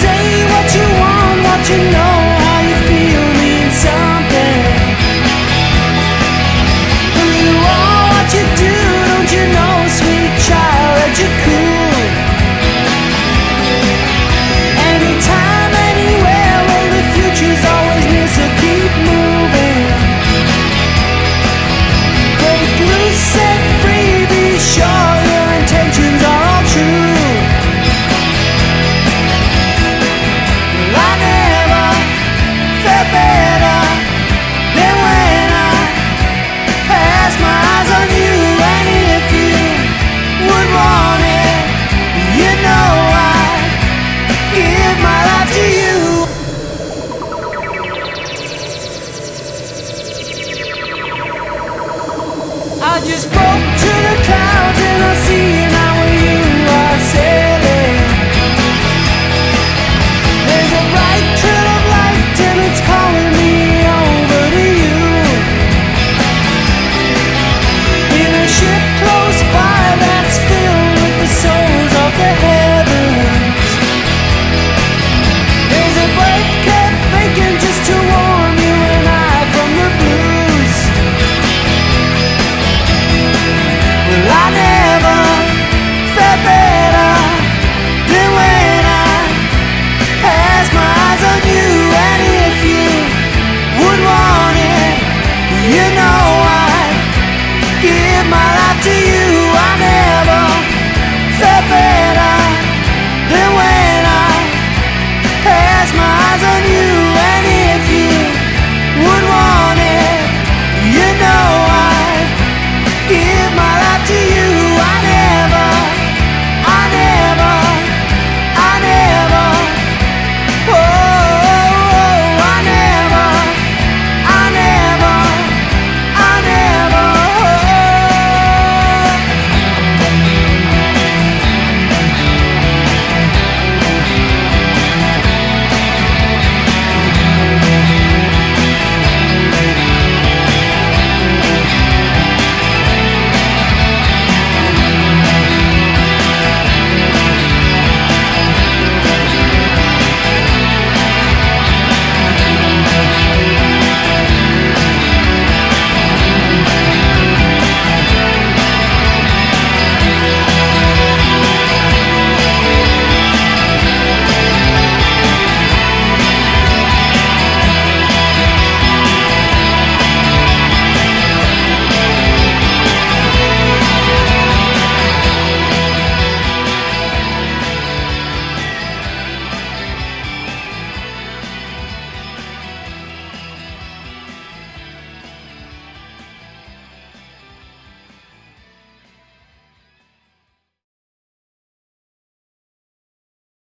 Say what you want, what you know.